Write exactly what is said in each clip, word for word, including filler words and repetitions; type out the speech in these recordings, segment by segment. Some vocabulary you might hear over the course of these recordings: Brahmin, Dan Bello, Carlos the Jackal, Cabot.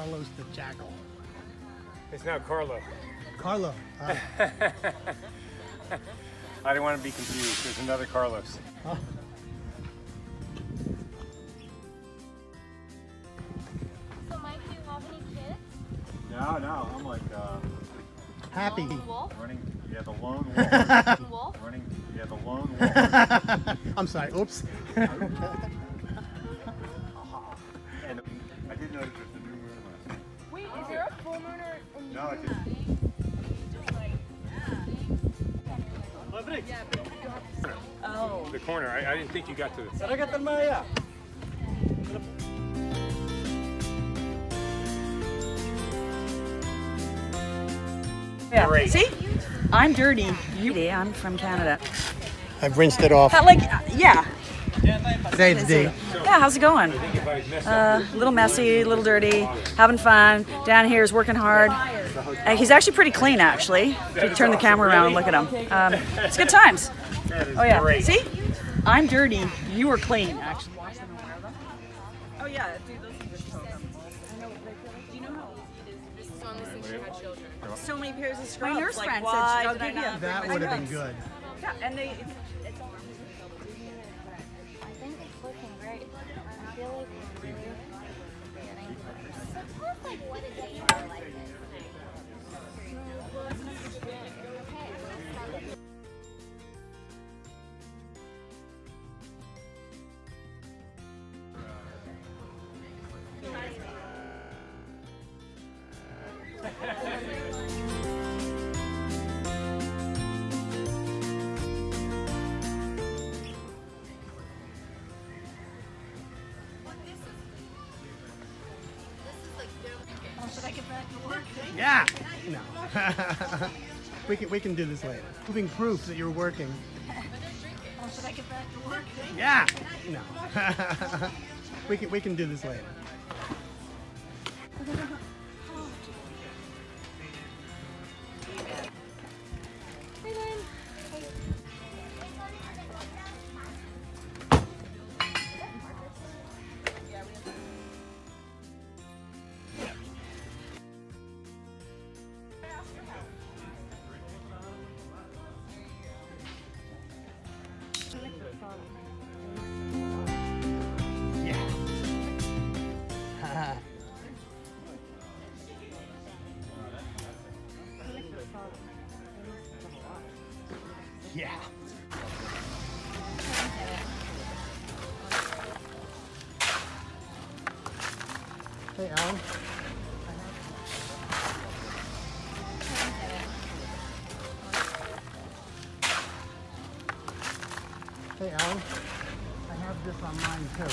Carlos the Jackal. It's now Carlo. Carlo. Uh. I didn't want to be confused. There's another Carlos. Huh? So, Mike, do you have any kids? No, no. I'm like uh, happy. Lone wolf? Running. Yeah, the lone wolf. wolf? Running. Yeah, the lone wolf. I'm sorry. Oops. I didn't know it was a new moon last night. Wait, oh. Is there a full moon or a new no, moon? No, I didn't. Yeah. Oh. The corner. I, I didn't think you got to it. Yeah. Great. See? I'm dirty. You... I'm from Canada. I've rinsed it off. How, like, yeah. Today's day. Yeah, how's it going? Uh, a little messy, a little dirty, having fun. Dan here is working hard. Uh, he's actually pretty clean, actually. If you turn the camera around and look at him. Um, it's good times. Oh, yeah. See? I'm dirty. You were clean, actually. Oh, yeah. So many pairs of scrubs. My nurse like, friend said she'll give you. That would have been good. Yeah, and they. It's, it's all I think it's looking great. I feel like we're really getting suppose like what a day are like this. Yeah. No. we can we can do this later. Proving proof that you're working. Oh, should I get back to work? Yeah. No. we can we can do this later. Yeah. yeah. Hey, Alan. Hey, Alan, I have this on mine too.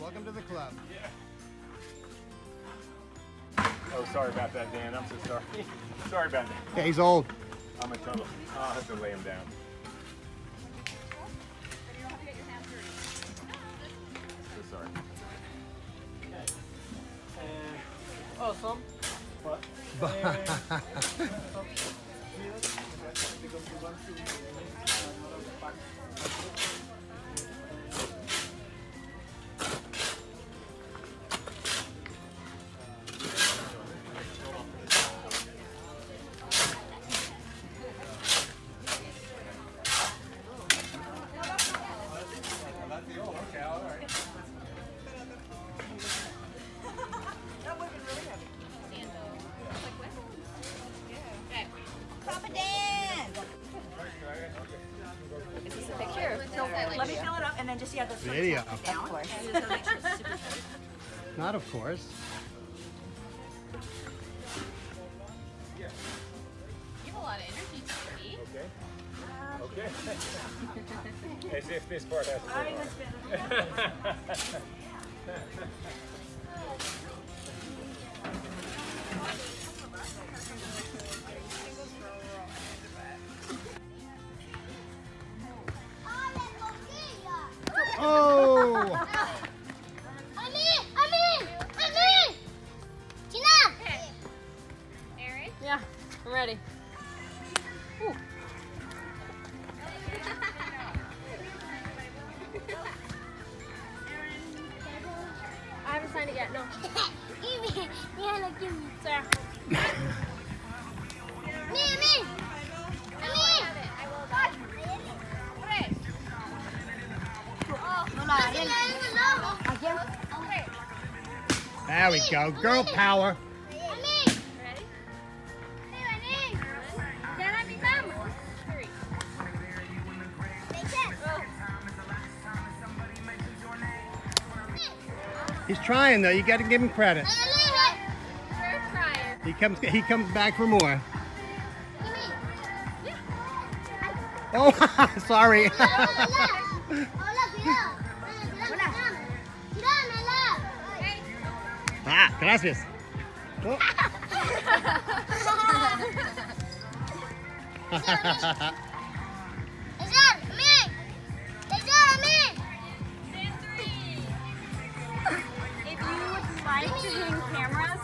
Welcome to the club. Yeah. Oh, sorry about that, Dan. I'm so sorry. Sorry about that. Yeah, he's old. I'm in trouble. I'll have to lay him down. So sorry. Awesome. What? because we want to make more of the part. Yeah, the video. Of course. Not of course. You have a lot of energy to me. Okay. Okay. As if this part has a little There we go, girl power. He's trying though, you gotta give him credit. He comes he comes back for more. Oh, sorry. Ah, gracias. Oh. If you would like to hang cameras.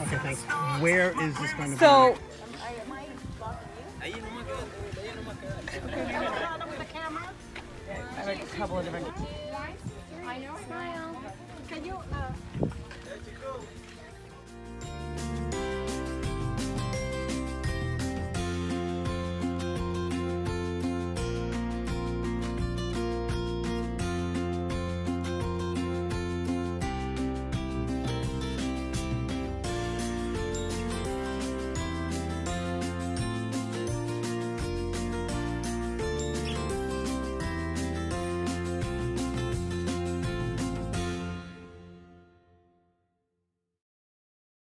Okay, thanks. Where is this going to be? So. I have a couple of different. I know. Smile. Can you? Uh... There you go.